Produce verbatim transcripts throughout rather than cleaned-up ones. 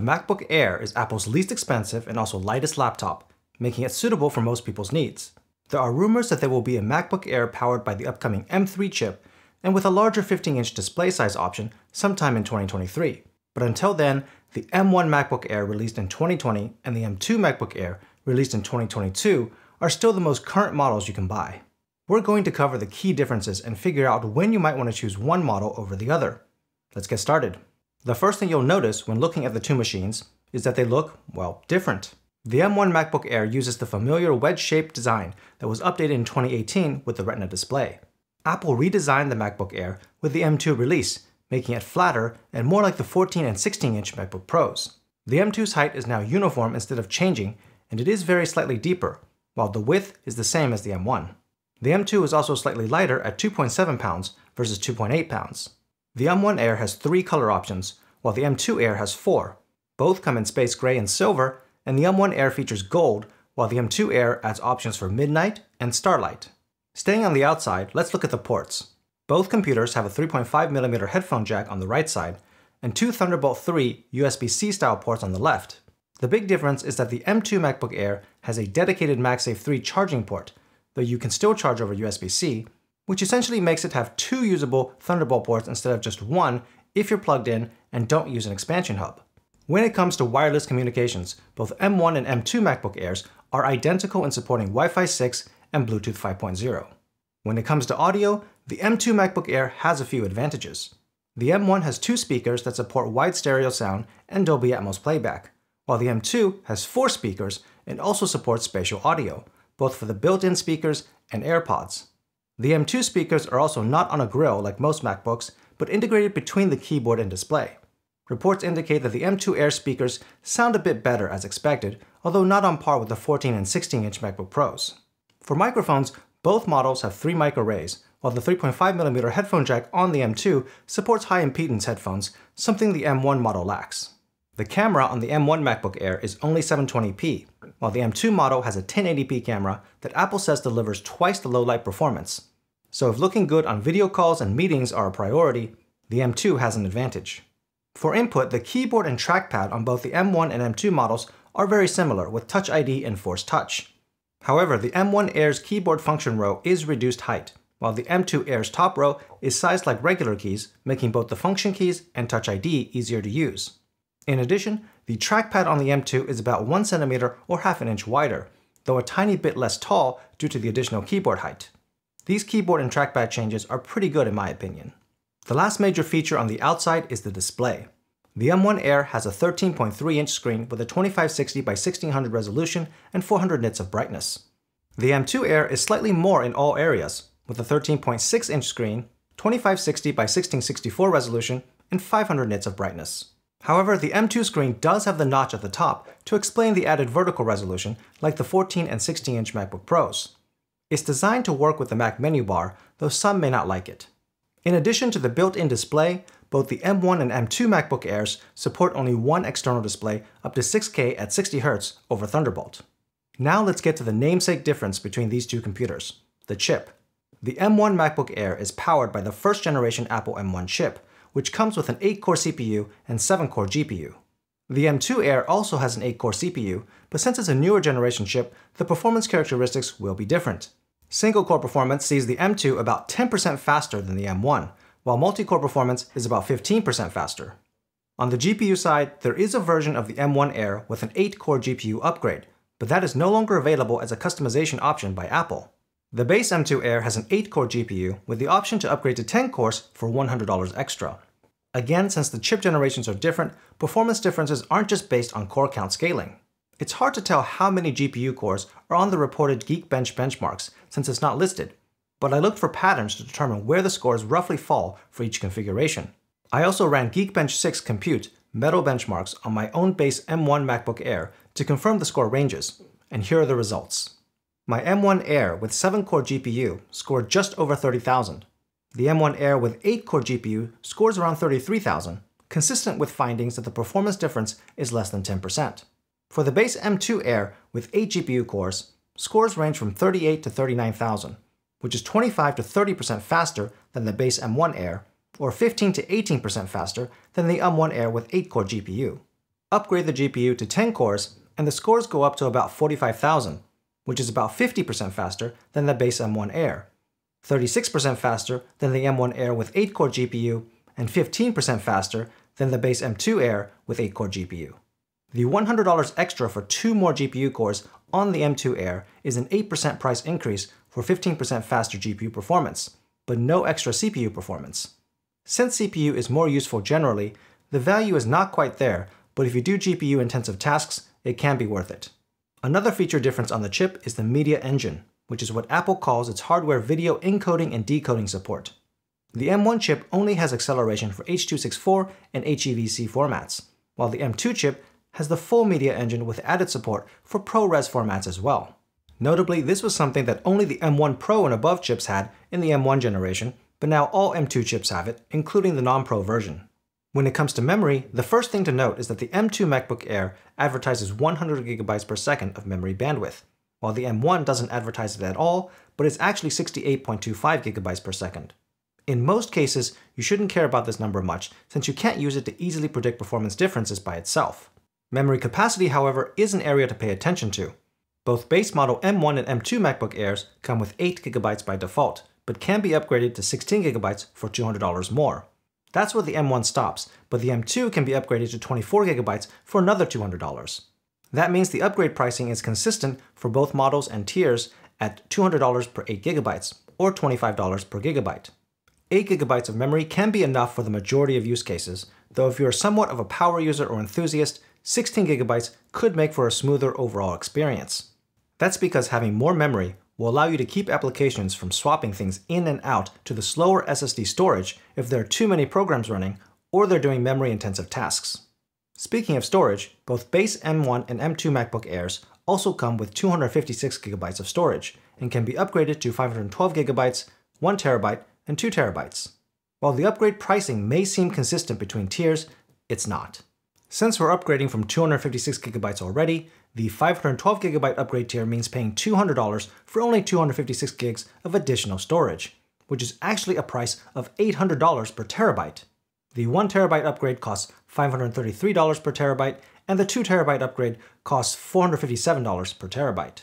The MacBook Air is Apple's least expensive and also lightest laptop, making it suitable for most people's needs. There are rumors that there will be a MacBook Air powered by the upcoming M three chip and with a larger fifteen inch display size option sometime in twenty twenty-three. But until then, the M one MacBook Air released in twenty twenty and the M two MacBook Air released in twenty twenty-two are still the most current models you can buy. We're going to cover the key differences and figure out when you might want to choose one model over the other. Let's get started. The first thing you'll notice when looking at the two machines is that they look, well, different. The M one MacBook Air uses the familiar wedge-shaped design that was updated in twenty eighteen with the Retina display. Apple redesigned the MacBook Air with the M two release, making it flatter and more like the fourteen and sixteen inch MacBook Pros. The M two's height is now uniform instead of changing, and it is very slightly deeper, while the width is the same as the M one. The M two is also slightly lighter at two point seven pounds versus two point eight pounds. The M one Air has three color options, while the M two Air has four. Both come in space gray and silver, and the M one Air features gold, while the M two Air adds options for midnight and starlight. Staying on the outside, let's look at the ports. Both computers have a three point five millimeter headphone jack on the right side, and two Thunderbolt three U S B C style ports on the left. The big difference is that the M two MacBook Air has a dedicated MagSafe three charging port, though you can still charge over U S B C, which essentially makes it have two usable Thunderbolt ports instead of just one if you're plugged in and don't use an expansion hub. When it comes to wireless communications, both M one and M two MacBook Airs are identical in supporting Wi-Fi six and Bluetooth five point oh. When it comes to audio, the M two MacBook Air has a few advantages. The M one has two speakers that support wide stereo sound and Dolby Atmos playback, while the M two has four speakers and also supports spatial audio, both for the built-in speakers and AirPods. The M two speakers are also not on a grill like most MacBooks, but integrated between the keyboard and display. Reports indicate that the M two Air speakers sound a bit better as expected, although not on par with the fourteen and sixteen inch MacBook Pros. For microphones, both models have three mic arrays, while the three point five millimeter headphone jack on the M two supports high impedance headphones, something the M one model lacks. The camera on the M one MacBook Air is only seven twenty p, while the M two model has a ten eighty p camera that Apple says delivers twice the low light performance. So if looking good on video calls and meetings are a priority, the M two has an advantage. For input, the keyboard and trackpad on both the M one and M two models are very similar with Touch I D and Force Touch. However, the M one Air's keyboard function row is reduced height, while the M two Air's top row is sized like regular keys, making both the function keys and Touch I D easier to use. In addition, the trackpad on the M two is about one centimeter or half an inch wider, though a tiny bit less tall due to the additional keyboard height. These keyboard and trackpad changes are pretty good in my opinion. The last major feature on the outside is the display. The M one Air has a thirteen point three inch screen with a twenty-five sixty by sixteen hundred resolution and four hundred nits of brightness. The M two Air is slightly more in all areas, with a thirteen point six inch screen, twenty-five sixty by sixteen sixty-four resolution, and five hundred nits of brightness. However, the M two screen does have the notch at the top to explain the added vertical resolution like the fourteen and sixteen inch MacBook Pros. It's designed to work with the Mac menu bar, though some may not like it. In addition to the built-in display, both the M one and M two MacBook Airs support only one external display up to six K at sixty hertz over Thunderbolt. Now let's get to the namesake difference between these two computers, the chip. The M one MacBook Air is powered by the first generation Apple M one chip, which comes with an eight core C P U and seven core G P U. The M two Air also has an eight core C P U, but since it's a newer generation chip, the performance characteristics will be different. Single-core performance sees the M two about ten percent faster than the M one, while multi-core performance is about fifteen percent faster. On the G P U side, there is a version of the M one Air with an eight core G P U upgrade, but that is no longer available as a customization option by Apple. The base M two Air has an eight core G P U with the option to upgrade to ten cores for one hundred dollars extra. Again, since the chip generations are different, performance differences aren't just based on core count scaling. It's hard to tell how many G P U cores are on the reported Geekbench benchmarks since it's not listed, but I looked for patterns to determine where the scores roughly fall for each configuration. I also ran Geekbench six Compute metal benchmarks on my own base M one MacBook Air to confirm the score ranges, and here are the results. My M one Air with seven core G P U scored just over thirty thousand. The M one Air with eight core G P U scores around thirty-three thousand, consistent with findings that the performance difference is less than ten percent. For the base M two Air with eight G P U cores, scores range from thirty-eight to thirty-nine thousand, which is twenty-five to thirty percent faster than the base M one Air, or fifteen to eighteen percent faster than the M one Air with eight core G P U. upgrade the G P U to ten cores, and the scores go up to about forty-five thousand, which is about fifty percent faster than the base M one Air, thirty-six percent faster than the M one Air with eight core G P U, and fifteen percent faster than the base M two Air with eight core G P U. The one hundred dollars extra for two more G P U cores on the M two Air is an eight percent price increase for fifteen percent faster G P U performance, but no extra C P U performance. Since C P U is more useful generally, the value is not quite there, but if you do G P U-intensive tasks, it can be worth it. Another feature difference on the chip is the Media Engine, which is what Apple calls its hardware video encoding and decoding support. The M one chip only has acceleration for H two sixty-four and H E V C formats, while the M two chip has the full Media Engine with added support for ProRes formats as well. Notably, this was something that only the M one Pro and above chips had in the M one generation, but now all M two chips have it, including the non-Pro version. When it comes to memory, the first thing to note is that the M two MacBook Air advertises one hundred gigabytes per second of memory bandwidth, while the M one doesn't advertise it at all, but it's actually sixty-eight point two five gigabytes per second. In most cases, you shouldn't care about this number much, since you can't use it to easily predict performance differences by itself. Memory capacity, however, is an area to pay attention to. Both base model M one and M two MacBook Airs come with eight gigabytes by default, but can be upgraded to sixteen gigabytes for two hundred dollars more. That's where the M one stops, but the M two can be upgraded to twenty-four gigabytes for another two hundred dollars. That means the upgrade pricing is consistent for both models and tiers at two hundred dollars per eight gigabytes, or twenty-five dollars per gigabyte. eight gigabytes of memory can be enough for the majority of use cases, though if you are somewhat of a power user or enthusiast, sixteen gigabytes could make for a smoother overall experience. That's because having more memory will allow you to keep applications from swapping things in and out to the slower S S D storage if there are too many programs running or they're doing memory-intensive tasks. Speaking of storage, both base M one and M two MacBook Airs also come with two hundred fifty-six gigabytes of storage and can be upgraded to five hundred twelve gigabytes, one terabyte, and two terabytes. While the upgrade pricing may seem consistent between tiers, it's not. Since we're upgrading from two hundred fifty-six gigabytes already, the five hundred twelve gigabyte upgrade tier means paying two hundred dollars for only two hundred fifty-six gigs of additional storage, which is actually a price of eight hundred dollars per terabyte. The one terabyte upgrade costs five hundred thirty-three dollars per terabyte, and the two terabyte upgrade costs four hundred fifty-seven dollars per terabyte.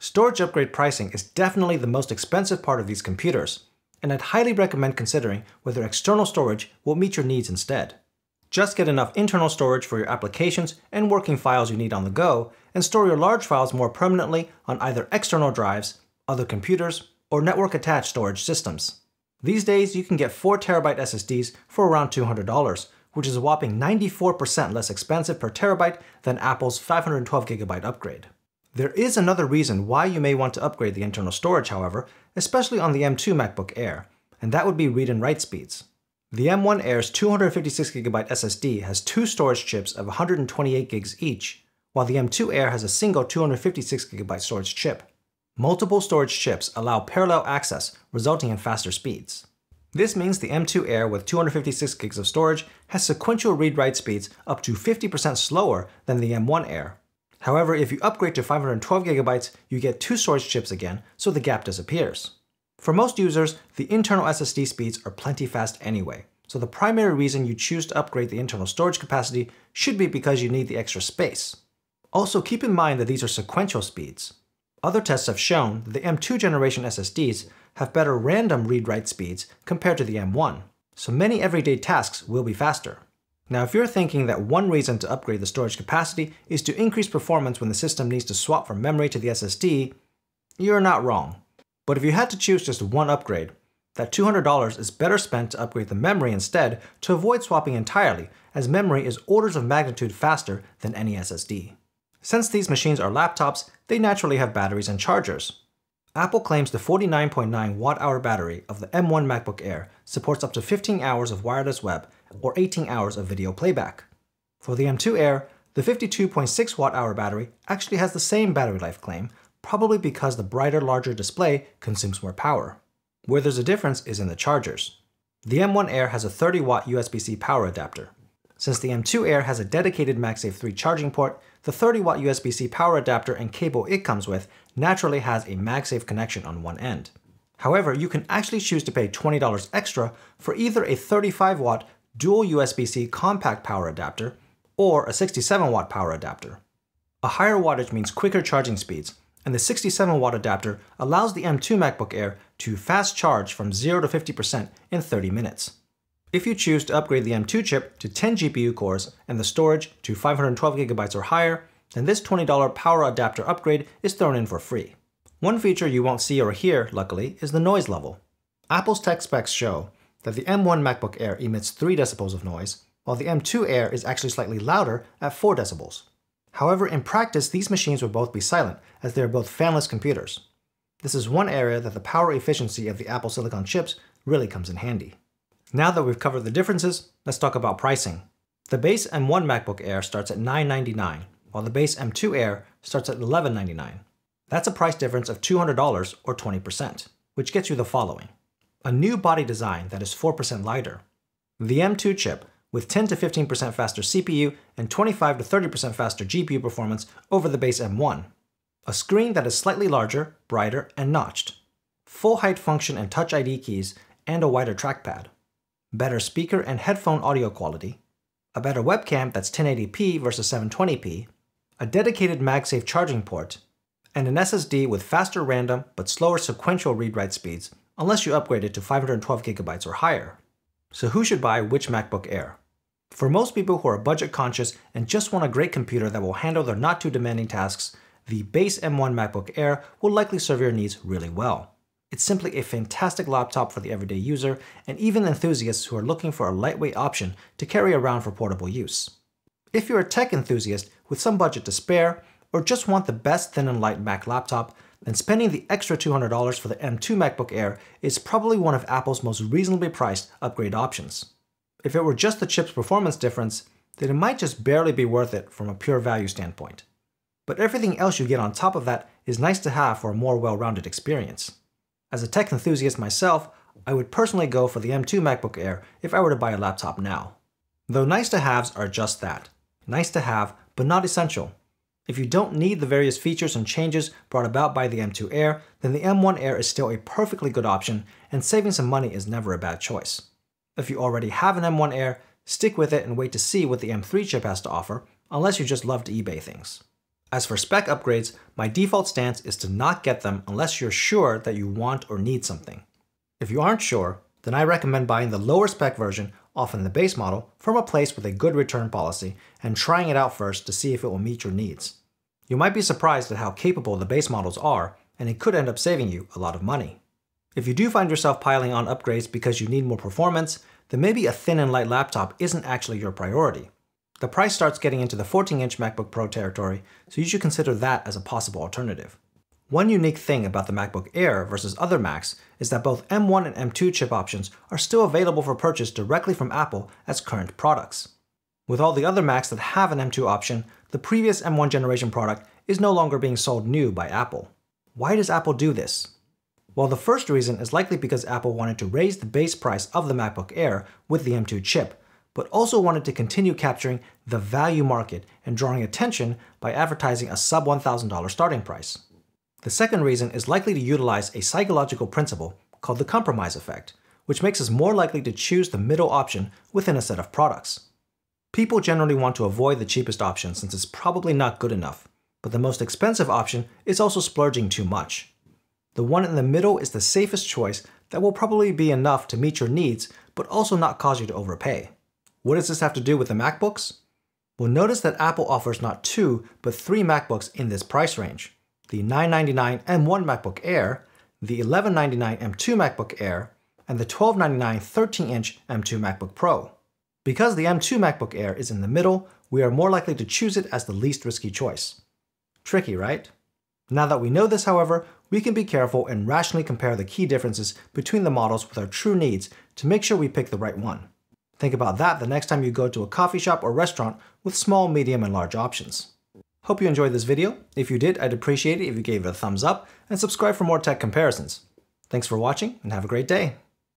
Storage upgrade pricing is definitely the most expensive part of these computers, and I'd highly recommend considering whether external storage will meet your needs instead. Just get enough internal storage for your applications and working files you need on the go, and store your large files more permanently on either external drives, other computers, or network-attached storage systems. These days, you can get four terabyte S S Ds for around two hundred dollars, which is a whopping ninety-four percent less expensive per terabyte than Apple's five hundred twelve gigabyte upgrade. There is another reason why you may want to upgrade the internal storage, however, especially on the M two MacBook Air, and that would be read and write speeds. The M one Air's two hundred fifty-six gigabyte S S D has two storage chips of one hundred twenty-eight gigs each, while the M two Air has a single two hundred fifty-six gigabyte storage chip. Multiple storage chips allow parallel access, resulting in faster speeds. This means the M two Air with two hundred fifty-six gigs of storage has sequential read-write speeds up to fifty percent slower than the M one Air. However, if you upgrade to five hundred twelve gigabytes, you get two storage chips again, so the gap disappears. For most users, the internal S S D speeds are plenty fast anyway, so the primary reason you choose to upgrade the internal storage capacity should be because you need the extra space. Also, keep in mind that these are sequential speeds. Other tests have shown that the M two generation S S Ds have better random read-write speeds compared to the M one, so many everyday tasks will be faster. Now, if you're thinking that one reason to upgrade the storage capacity is to increase performance when the system needs to swap from memory to the S S D, you're not wrong. But if you had to choose just one upgrade, that two hundred dollars is better spent to upgrade the memory instead to avoid swapping entirely, as memory is orders of magnitude faster than any S S D. Since these machines are laptops, they naturally have batteries and chargers. Apple claims the forty-nine point nine watt hour battery of the M one MacBook Air supports up to fifteen hours of wireless web or eighteen hours of video playback. For the M two Air, the fifty-two point six watt hour battery actually has the same battery life claim, probably because the brighter, larger display consumes more power. Where there's a difference is in the chargers. The M one Air has a thirty watt U S B C power adapter. Since the M two Air has a dedicated MagSafe three charging port, the thirty watt U S B C power adapter and cable it comes with naturally has a MagSafe connection on one end. However, you can actually choose to pay twenty dollars extra for either a thirty-five watt dual U S B C compact power adapter or a sixty-seven watt power adapter. A higher wattage means quicker charging speeds, and the sixty-seven watt adapter allows the M two MacBook Air to fast charge from zero to fifty percent in thirty minutes. If you choose to upgrade the M two chip to ten G P U cores and the storage to five hundred twelve gigabytes or higher, then this twenty dollar power adapter upgrade is thrown in for free. One feature you won't see or hear, luckily, is the noise level. Apple's tech specs show that the M one MacBook Air emits three decibels of noise, while the M two Air is actually slightly louder at four decibels. However, in practice, these machines would both be silent, as they are both fanless computers. This is one area that the power efficiency of the Apple Silicon chips really comes in handy. Now that we've covered the differences, let's talk about pricing. The base M one MacBook Air starts at nine ninety-nine, while the base M two Air starts at eleven ninety-nine. That's a price difference of two hundred dollars or twenty percent, which gets you the following. A new body design that is four percent lighter. The M two chip, with ten to fifteen percent faster C P U and twenty-five to thirty percent faster G P U performance over the base M one. A screen that is slightly larger, brighter, and notched. Full height function and Touch I D keys, and a wider trackpad. Better speaker and headphone audio quality. A better webcam that's ten eighty p versus seven twenty p. A dedicated MagSafe charging port. And an S S D with faster random but slower sequential read-write speeds, unless you upgrade it to five hundred twelve gigabytes or higher. So who should buy which MacBook Air? For most people who are budget conscious and just want a great computer that will handle their not too demanding tasks, the base M one MacBook Air will likely serve your needs really well. It's simply a fantastic laptop for the everyday user and even enthusiasts who are looking for a lightweight option to carry around for portable use. If you're a tech enthusiast with some budget to spare, or just want the best thin and light Mac laptop, then spending the extra two hundred dollars for the M two MacBook Air is probably one of Apple's most reasonably priced upgrade options. If it were just the chip's performance difference, then it might just barely be worth it from a pure value standpoint. But everything else you get on top of that is nice to have for a more well-rounded experience. As a tech enthusiast myself, I would personally go for the M two MacBook Air if I were to buy a laptop now. Though nice-to-haves are just that. Nice to have, but not essential. If you don't need the various features and changes brought about by the M two Air, then the M one Air is still a perfectly good option, and saving some money is never a bad choice. If you already have an M one Air, stick with it and wait to see what the M three chip has to offer, unless you just love to eBay things. As for spec upgrades, my default stance is to not get them unless you're sure that you want or need something. If you aren't sure, then I recommend buying the lower spec version, often the base model, from a place with a good return policy and trying it out first to see if it will meet your needs. You might be surprised at how capable the base models are, and it could end up saving you a lot of money. If you do find yourself piling on upgrades because you need more performance, then maybe a thin and light laptop isn't actually your priority. The price starts getting into the fourteen inch MacBook Pro territory, so you should consider that as a possible alternative. One unique thing about the MacBook Air versus other Macs is that both M one and M two chip options are still available for purchase directly from Apple as current products. With all the other Macs that have an M two option, the previous M one generation product is no longer being sold new by Apple. Why does Apple do this? Well, the first reason is likely because Apple wanted to raise the base price of the MacBook Air with the M two chip, but also wanted to continue capturing the value market and drawing attention by advertising a sub one thousand dollar starting price. The second reason is likely to utilize a psychological principle called the compromise effect, which makes us more likely to choose the middle option within a set of products. People generally want to avoid the cheapest option since it's probably not good enough, but the most expensive option is also splurging too much. The one in the middle is the safest choice that will probably be enough to meet your needs, but also not cause you to overpay. What does this have to do with the MacBooks? Well, notice that Apple offers not two, but three MacBooks in this price range. The nine ninety-nine M one MacBook Air, the eleven ninety-nine M two MacBook Air, and the twelve ninety-nine thirteen inch M two MacBook Pro. Because the M two MacBook Air is in the middle, we are more likely to choose it as the least risky choice. Tricky, right? Now that we know this, however, we can be careful and rationally compare the key differences between the models with our true needs to make sure we pick the right one. Think about that the next time you go to a coffee shop or restaurant with small, medium, and large options. Hope you enjoyed this video. If you did, I'd appreciate it if you gave it a thumbs up and subscribe for more tech comparisons. Thanks for watching and have a great day.